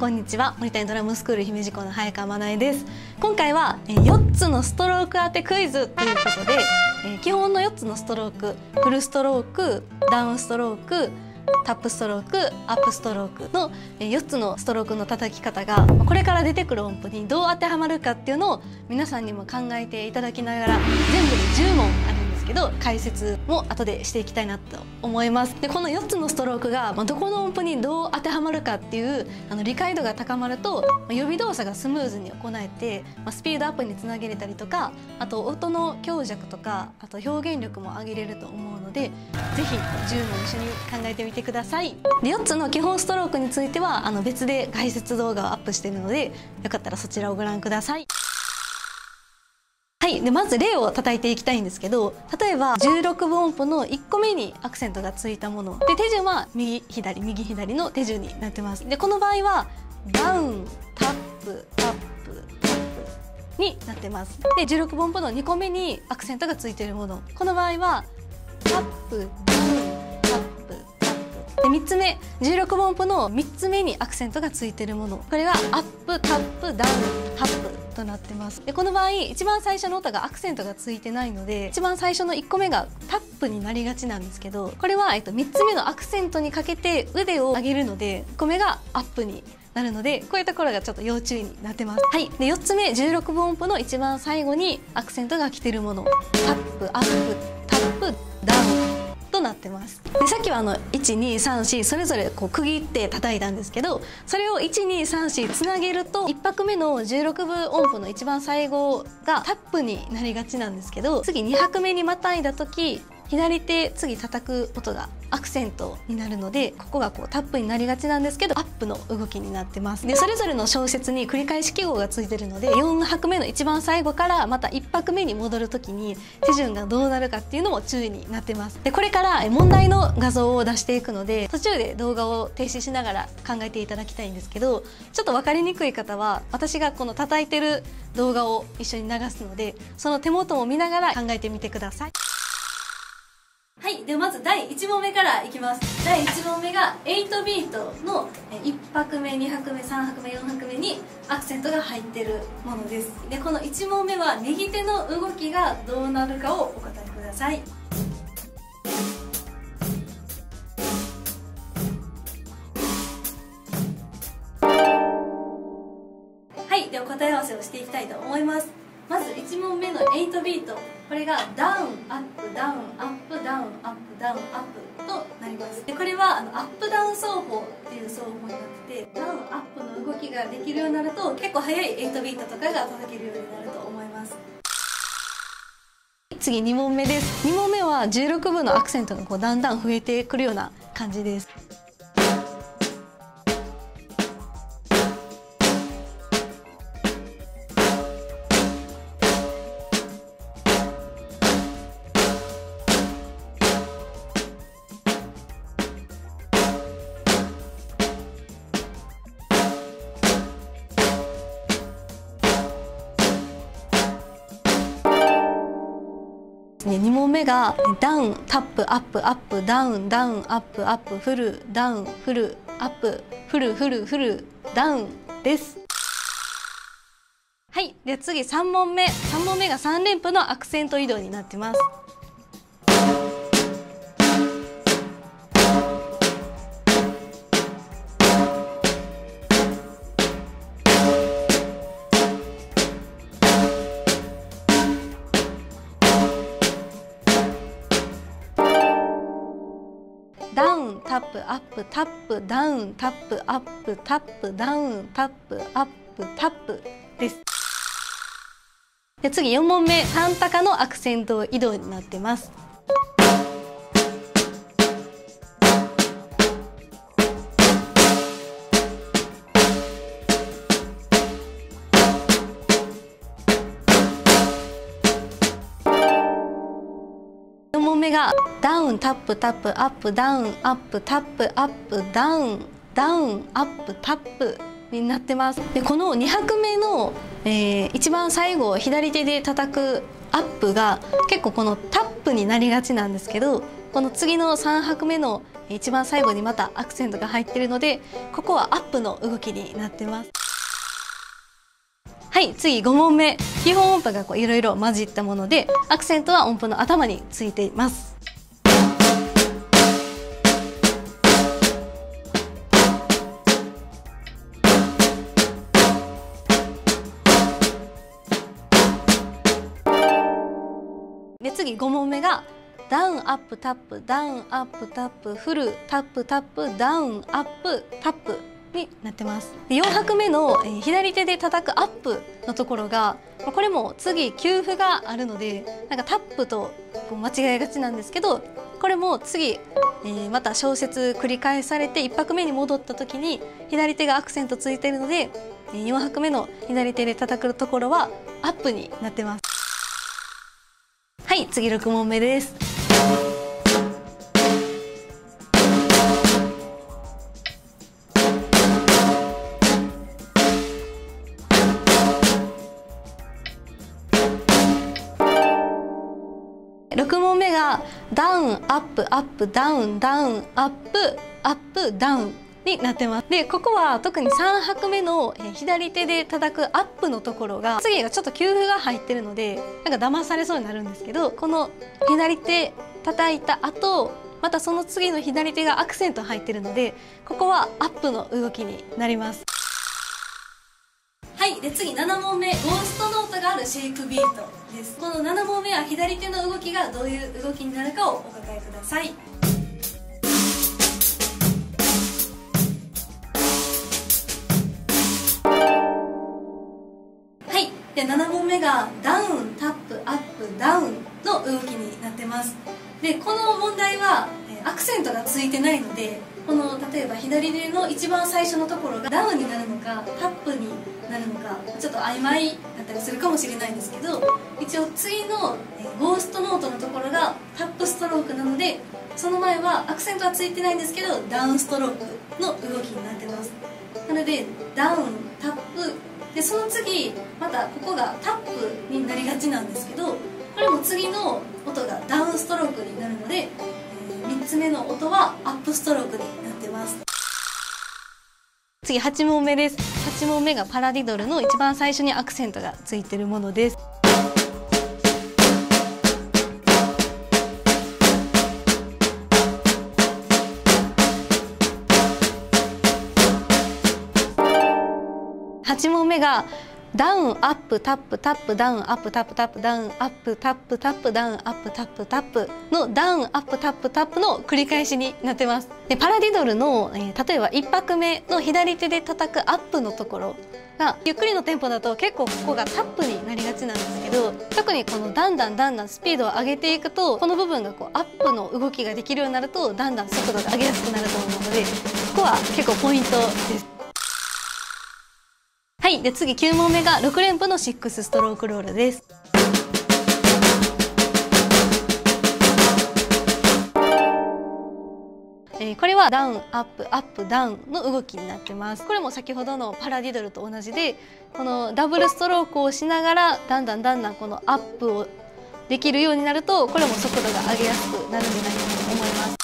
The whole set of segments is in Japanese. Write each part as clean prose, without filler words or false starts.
こんにちは、モニタリングドラムスクール姫路校の早川まなえです。今回は4つのストローク当てクイズということで、基本の4つのストローク、フルストローク、ダウンストローク、タップストローク、アップストロークの4つのストロークの叩き方がこれから出てくる音符にどう当てはまるかっていうのを皆さんにも考えていただきながら、全部で10問あるんですけど解説も後でしていきたいなと思います。でこの4つのストロークがどこの音符にどう当てはまるかっていう理解度が高まると、予備動作がスムーズに行えてスピードアップにつなげれたりとか、あと音の強弱とか、あと表現力も上げれると思うので、是非10問一緒に考えてみてください。で4つの基本ストロークについては別で解説動画をアップしているので、よかったらそちらをご覧ください。はい、でまず例を叩いていきたいんですけど、例えば16分音符の1個目にアクセントがついたもので、手順は右左右左の手順になってます。でこの場合はダウンタップタップタップになってます。で16分音符の2個目にアクセントがついているもの、この場合はタップダウンタップタップで3つ目16分音符の3つ目にアクセントがついているもの、これがアップタップダウンタップとなってます。でこの場合一番最初の音がアクセントがついてないので、一番最初の1個目がタップになりがちなんですけど、これは3つ目のアクセントにかけて腕を上げるので1個目がアップになるので、こういうところがちょっと要注意になってます。はい、で4つ目16分音符の一番最後にアクセントが来てるもの、タップアップタップダウンとなってます。でさっきは1234それぞれこう区切って叩いたんですけど、それを1234つなげると1拍目の16分音符の一番最後がタップになりがちなんですけど、次2拍目にまたいだ時左手次叩く音がアクセントになるので、ここがこうタップになりがちなんですけどアップの動きになってます。でそれぞれの小節に繰り返し記号がついてるので、4拍目の一番最後からまた1拍目に戻る時に手順がどうなるかっていうのも注意になってます。でこれから問題の画像を出していくので、途中で動画を停止しながら考えていただきたいんですけど、ちょっと分かりにくい方は私がこの叩いてる動画を一緒に流すので、その手元を見ながら考えてみてください。はい、ではまず第1問目からいきます。第1問目が8ビートの1拍目2拍目3拍目4拍目にアクセントが入ってるものです。でこの1問目は右手の動きがどうなるかをお答えください。はい、では答え合わせをしていきたいと思います。まず1問目の8ビート、これがダウンアップダウンアップダウンアップダウンアップとなります。でこれはアップダウン奏法っていう奏法になってて、ダウンアップの動きができるようになると結構速い8ビートとかが叩けるようになると思います。次2問目です。2問目は16分のアクセントがこうだんだん増えてくるような感じです。2問目がダウンタップアップアップダウンダウンアップアップフルダウンフルアップフルフルフルダウンです。はい、で次3問目が3連符のアクセント移動になってます。ダウンタップアップタップダウンタップアップタップダウンタップアップタップです。で次4問目3高のアクセント移動になってます。がダウンタップタップアップダウンアップタップアップダウンダウンアップタップになってます。でこの2拍目の、一番最後左手で叩くアップが結構このタップになりがちなんですけど、この次の3拍目の一番最後にまたアクセントが入ってるので、ここはアップの動きになってます。はい、次5問目、基本音符がいろいろ混じったもので、アクセントは音符の頭についています。で、次5問目がダウンアップタップ、ダウンアップタップ、フルタップタップ、ダウンアップタップになってます。で、4拍目の左手で叩くアップのところが、これも次休符があるので、なんかタップと間違えがちなんですけど、これも次また小節繰り返されて1拍目に戻った時に左手がアクセントついているので、4拍目の左手で叩くところはアップになってます。はい、次6問目です。6問目がダウンアップアップ、ダウンダウンアップアップダウンになってます。で、ここは特に3拍目の左手で叩くアップのところが、次がちょっと休符が入ってるので、なんか騙されそうになるんですけど、この左手叩いた後、またその次の左手がアクセント入ってるので、ここはアップの動きになります。はい、で次7問目、ゴーストノートがあるシェイプビートです。この7問目は左手の動きがどういう動きになるかをお考えください。で、7問目がダウンタップアップダウンの動きになってます。で、この問題はアクセントがついてないので、この例えば左手の一番最初のところがダウンになるのかタップになるのかちょっと曖昧だったりするかもしれないんですけど、一応次のゴーストノートのところがタップストロークなので、その前はアクセントはついてないんですけどダウンストロークの動きになってます。なのでダウンタップで、その次またここがタップになりがちなんですけど、これも次の音がダウンストロークになるので、3つ目の音はアップストロークになってます。次8問目です。8問目がパラディドルの一番最初にアクセントがついてるものです。8問目がダウンアップタップタップダウンアップタップタップダウンアップタップタップダウンアップタップタップのダウンアップタップタップの繰り返しになってます。で、パラディドルの、例えば1拍目の左手で叩くアップのところが、ゆっくりのテンポだと結構ここがタップになりがちなんですけど、特にこのだんだんだんだんスピードを上げていくと、この部分がアップの動きができるようになると、だんだん速度が上げやすくなると思うので、ここは結構ポイントです。はい、で次9問目が6連符の6ストロークロールです。これはダウンアップアップダウンの動きになってます。これも先ほどのパラディドルと同じで、このダブルストロークをしながらだんだんだんだんこのアップをできるようになると、これも速度が上げやすくなるんじゃないかと思います。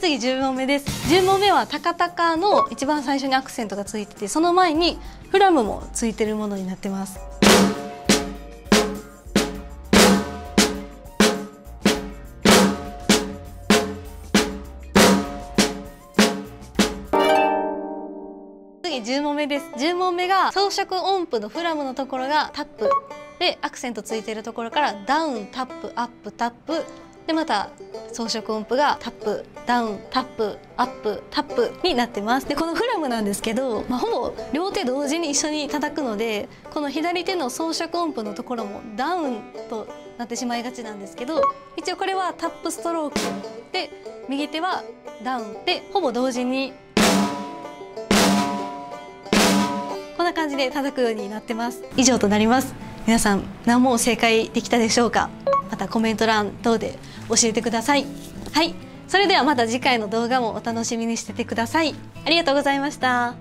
次10問目です。10問目はタカタカの一番最初にアクセントがついてて、その前にフラムもついてるものになってます。次10問目です。10問目が装飾音符のフラムのところがタップで、アクセントついてるところからダウンタップアップタップで、また装飾音符がタップダウンタップアップタップになってます。で、このフラムなんですけど、ほぼ両手同時に一緒に叩くので、この左手の装飾音符のところもダウンとなってしまいがちなんですけど、一応これはタップストロークで、右手はダウンで、ほぼ同時にこんな感じで叩くようになってます。以上となります。皆さん何問正解できたでしょうか？またコメント欄等で教えてください。はい、それではまた次回の動画もお楽しみにしててください。ありがとうございました。